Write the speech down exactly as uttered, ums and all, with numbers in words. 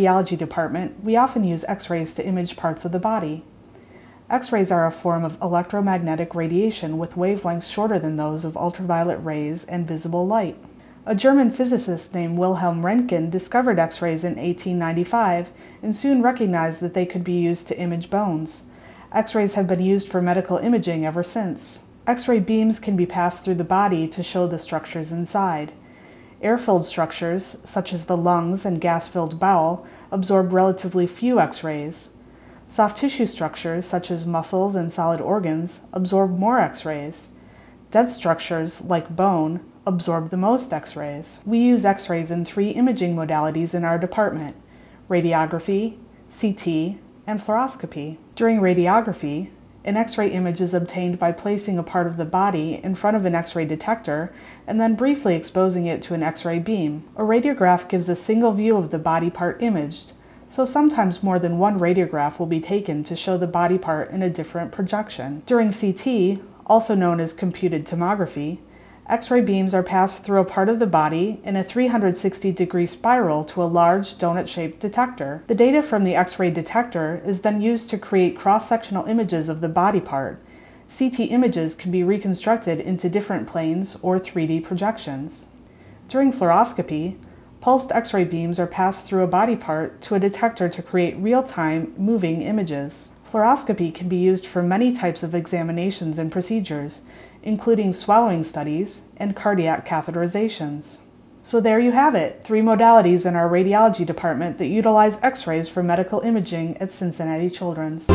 radiology department, we often use x-rays to image parts of the body. X-rays are a form of electromagnetic radiation with wavelengths shorter than those of ultraviolet rays and visible light. A German physicist named Wilhelm Röntgen discovered x-rays in eighteen ninety-five and soon recognized that they could be used to image bones. X-rays have been used for medical imaging ever since. X-ray beams can be passed through the body to show the structures inside. Air-filled structures, such as the lungs and gas-filled bowel, absorb relatively few x-rays. Soft tissue structures, such as muscles and solid organs, absorb more x-rays. Dead structures, like bone, absorb the most x-rays. We use x-rays in three imaging modalities in our department: radiography, C T, and fluoroscopy. During radiography, an x-ray image is obtained by placing a part of the body in front of an x-ray detector and then briefly exposing it to an x-ray beam. A radiograph gives a single view of the body part imaged, so sometimes more than one radiograph will be taken to show the body part in a different projection. During C T, also known as computed tomography, x-ray beams are passed through a part of the body in a three hundred sixty degree spiral to a large donut-shaped detector. The data from the x-ray detector is then used to create cross-sectional images of the body part. C T images can be reconstructed into different planes or three D projections. During fluoroscopy, pulsed x-ray beams are passed through a body part to a detector to create real-time, moving images. Fluoroscopy can be used for many types of examinations and procedures, including swallowing studies and cardiac catheterizations. So there you have it, three modalities in our radiology department that utilize x-rays for medical imaging at Cincinnati Children's.